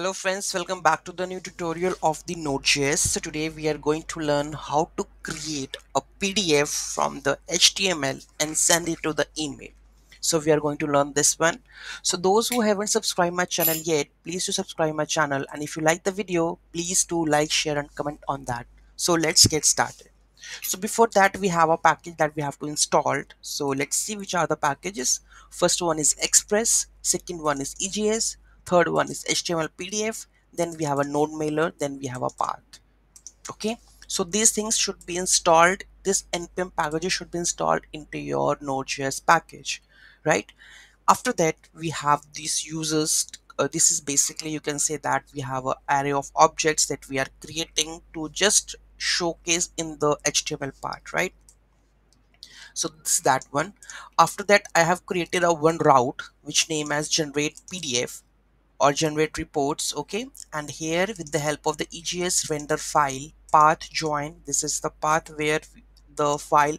Hello friends, welcome back to the new tutorial of the Node.js. So today we are going to learn how to create a PDF from the HTML and send it to the email. So we are going to learn this one. So those who haven't subscribed my channel yet, please do subscribe my channel, and if you like the video, please do like, share and comment on that. So let's get started. So before that, we have a package that we have to install. So let's see which are the packages. First one is Express, second one is EJS, third one is HTML PDF, then we have a nodemailer, then we have a path. Okay, so these things should be installed. This npm packages should be installed into your Node.js package, right? After that, we have these users. This is basically, you can say that we have an array of objects that we are creating to just showcase in the HTML part, right? So this is that one. After that, I have created a one route which name as generate PDF or generate reports. Okay, and here with the help of the EJS render file path join, this is the path where the file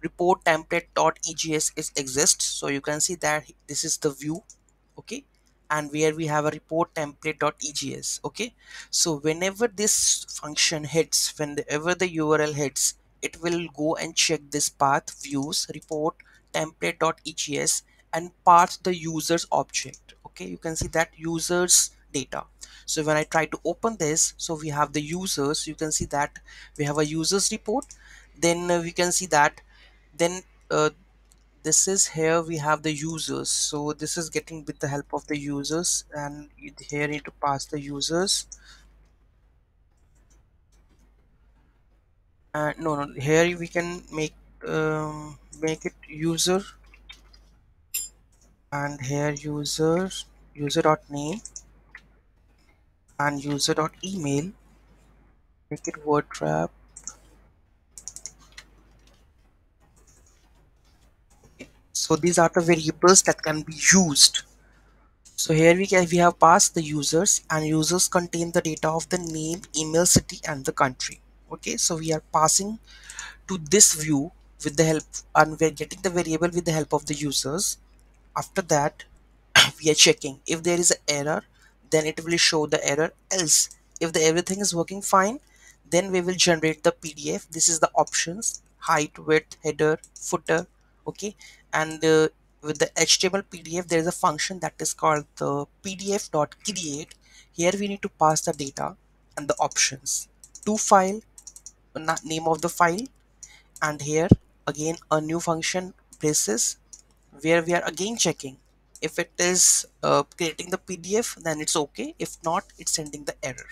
report template.ejs exists. So you can see that this is the view, okay, and where we have a report template.ejs. okay, so whenever this function hits, whenever the URL hits, it will go and check this path views report template.ejs and parse the user's object. Okay, you can see that users data. So when I try to open this, so we have the users, you can see that we have a users report. Then we can see that then this is here we have the users. So this is getting with the help of the users, and here I need to pass the users. Here we can make it user. And here user.name and user.email, make it word wrap. Okay. So these are the variables that can be used. So here we have passed the users, and users contain the data of the name, email, city and the country. Okay, so we are passing to this view with the help, and we are getting the variable with the help of the users. After that, we are checking if there is an error, then it will show the error. Else, if everything is working fine, then we will generate the PDF. This is the options: height, width, header, footer. Okay, and with the HTML PDF, there is a function that is called the PDF.create. Here we need to pass the data and the options to file, name of the file, and here again a new function places, where we are again checking if it is creating the PDF, then it's okay. If not, it's sending the error.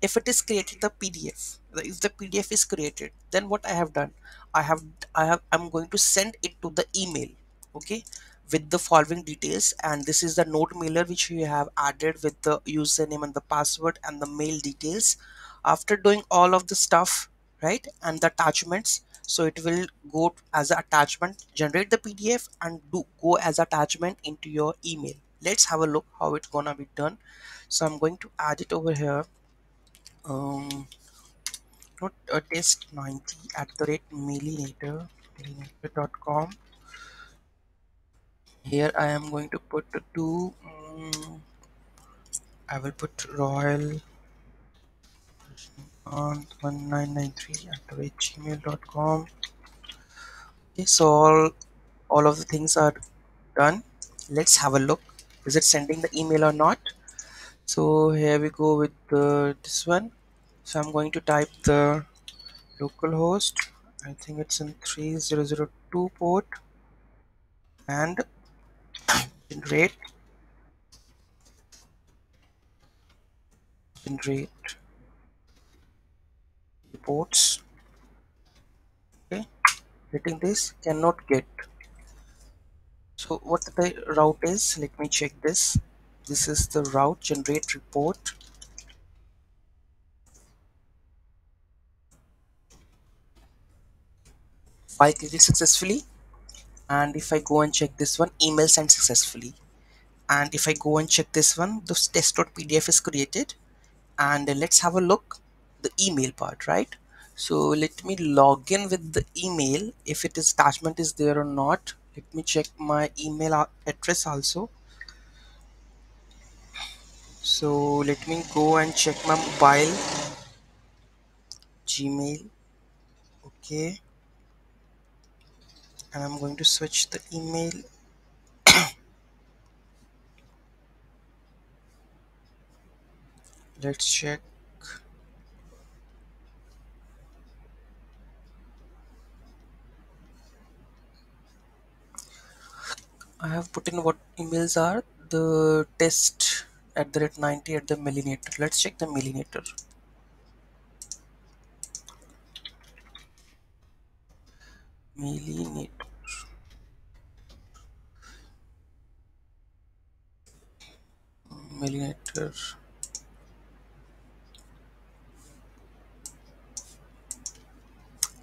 If it is created the PDF, if the PDF is created, then what I have done, I'm going to send it to the email, okay, with the following details. And this is the nodemailer which we have added with the username and the password and the mail details. After doing all of the stuff, right, and the attachments, so it will go as an attachment, generate the PDF and go as attachment into your email. Let's have a look how it's gonna be done. So I'm going to add it over here. Not a test 90 @mailinator.com. Here I am going to put I will put royal on 1993@gmail.com. okay, so all of the things are done. Let's have a look, is it sending the email or not? So here we go with this one. So I'm going to type the localhost, I think it's in 3002 port, and generate reports. Okay, hitting this, cannot get. So what the route is, let me check this. This is the route, generate report. File created successfully, and if I go and check this one, email sent successfully. And if I go and check this one, this test.pdf is created. And let's have a look the email part, right? So let me log in with the email, if it is attachment is there or not. Let me check my email address also. So let me go and check my mobile Gmail. Okay, and I'm going to switch the email. Let's check. I have put in what emails are the test @90 at the millinator. Let's check the millinator. Millinator. Millinator.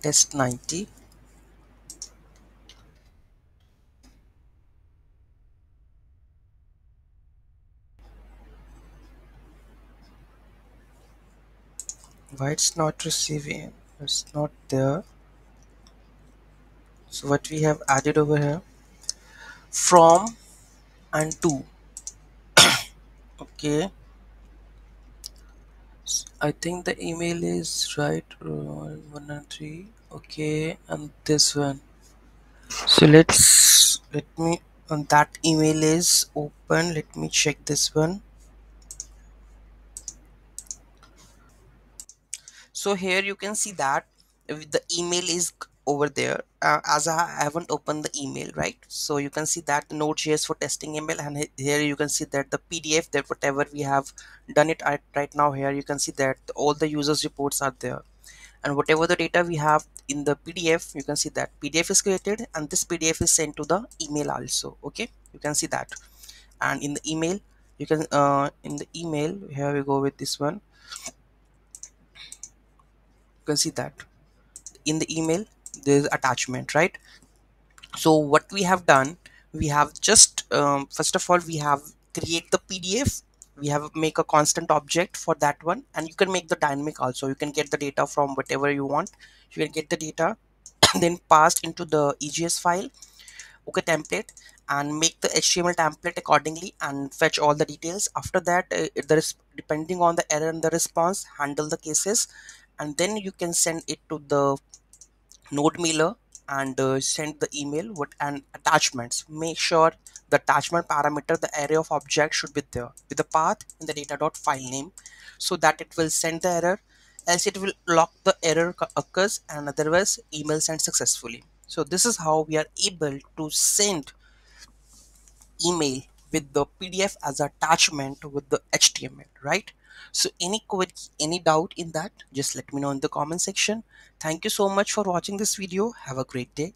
Test 90. Why it's not receiving? It's not there. So what we have added over here, from and to. Okay, so I think the email is right, 1 and 3. Okay, and this one. So let me and that email is open. Let me check this one. So here you can see that the email is over there, as I haven't opened the email, right? So you can see that Node.js for testing email, and here you can see that the PDF, that whatever we have done it at right now, here you can see that all the users reports are there, and whatever the data we have in the PDF, you can see that PDF is created and this PDF is sent to the email also. Okay, you can see that. And in the email you can here we go with this one. You can see that in the email there's attachment, right? So what we have done, we have just first of all we have create the PDF, we have make a constant object for that one, and you can make the dynamic also. You can get the data from whatever you want. You can get the data then passed into the EJS file, okay, template, and make the HTML template accordingly and fetch all the details. After that there is, depending on the error and the response, handle the cases, and then you can send it to the nodemailer and send the email with an attachments. Make sure the attachment parameter, the array of object should be there with the path and the data.filename, so that it will send the error, else it will lock the error occurs, and otherwise email sent successfully. So this is how we are able to send email with the PDF as attachment with the HTML, right? So any query, any doubt in that, just let me know in the comment section. Thank you so much for watching this video. Have a great day.